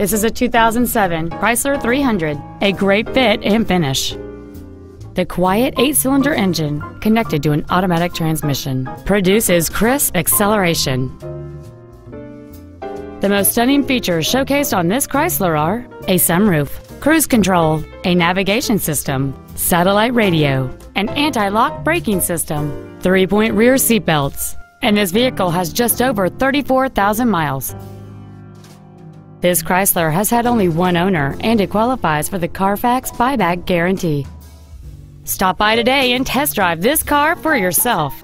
This is a 2007 Chrysler 300, a great fit and finish. The quiet 8-cylinder engine, connected to an automatic transmission, produces crisp acceleration. The most stunning features showcased on this Chrysler are a sunroof, cruise control, a navigation system, satellite radio, an anti-lock braking system, 3-point rear seatbelts, and this vehicle has just over 34,000 miles. This Chrysler has had only one owner, and it qualifies for the Carfax buyback guarantee. Stop by today and test drive this car for yourself.